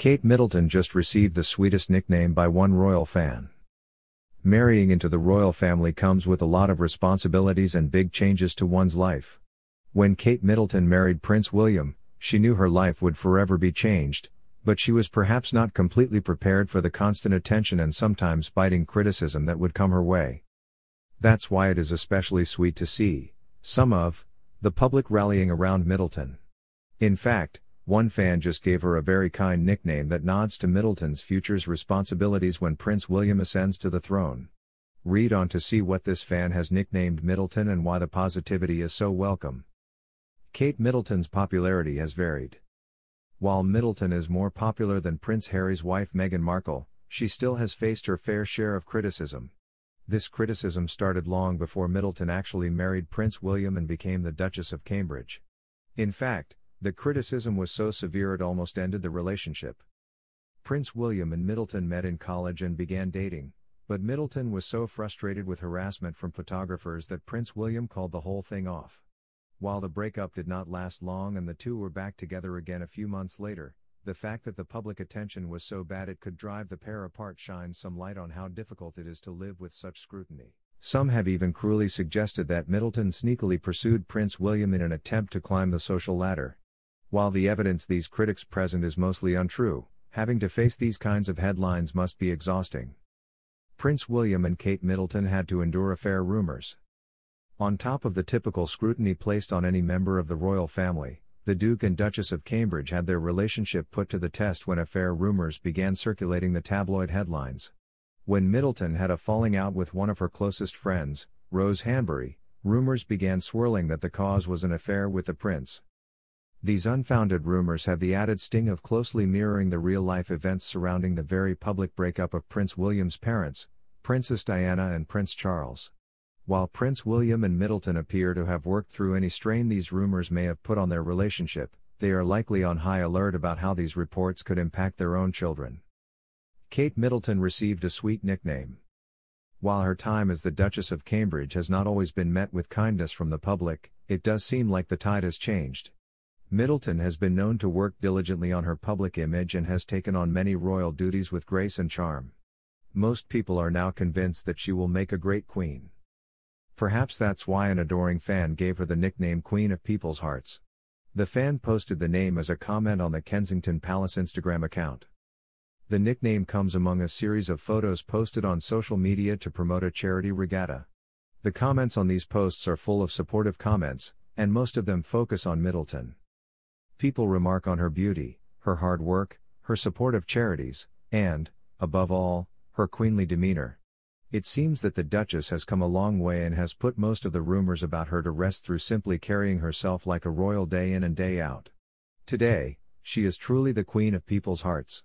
Kate Middleton just received the sweetest nickname by one royal fan. Marrying into the royal family comes with a lot of responsibilities and big changes to one's life. When Kate Middleton married Prince William, she knew her life would forever be changed, but she was perhaps not completely prepared for the constant attention and sometimes biting criticism that would come her way. That's why it is especially sweet to see some of the public rallying around Middleton. In fact, one fan just gave her a very kind nickname that nods to Middleton's future's responsibilities when Prince William ascends to the throne. Read on to see what this fan has nicknamed Middleton and why the positivity is so welcome. Kate Middleton's popularity has varied. While Middleton is more popular than Prince Harry's wife Meghan Markle, she still has faced her fair share of criticism. This criticism started long before Middleton actually married Prince William and became the Duchess of Cambridge. In fact, the criticism was so severe it almost ended the relationship. Prince William and Middleton met in college and began dating, but Middleton was so frustrated with harassment from photographers that Prince William called the whole thing off. While the breakup did not last long and the two were back together again a few months later, the fact that the public attention was so bad it could drive the pair apart shines some light on how difficult it is to live with such scrutiny. Some have even cruelly suggested that Middleton sneakily pursued Prince William in an attempt to climb the social ladder. While the evidence these critics present is mostly untrue, having to face these kinds of headlines must be exhausting. Prince William and Kate Middleton had to endure affair rumors. On top of the typical scrutiny placed on any member of the royal family, the Duke and Duchess of Cambridge had their relationship put to the test when affair rumors began circulating the tabloid headlines. When Middleton had a falling out with one of her closest friends, Rose Hanbury, rumors began swirling that the cause was an affair with the prince. These unfounded rumors have the added sting of closely mirroring the real-life events surrounding the very public breakup of Prince William's parents, Princess Diana and Prince Charles. While Prince William and Middleton appear to have worked through any strain these rumors may have put on their relationship, they are likely on high alert about how these reports could impact their own children. Kate Middleton received a sweet nickname. While her time as the Duchess of Cambridge has not always been met with kindness from the public, it does seem like the tide has changed. Middleton has been known to work diligently on her public image and has taken on many royal duties with grace and charm. Most people are now convinced that she will make a great queen. Perhaps that's why an adoring fan gave her the nickname Queen of People's Hearts. The fan posted the name as a comment on the Kensington Palace Instagram account. The nickname comes among a series of photos posted on social media to promote a charity regatta. The comments on these posts are full of supportive comments, and most of them focus on Middleton. People remark on her beauty, her hard work, her support of charities, and, above all, her queenly demeanor. It seems that the Duchess has come a long way and has put most of the rumors about her to rest through simply carrying herself like a royal day in and day out. Today, she is truly the Queen of People's Hearts.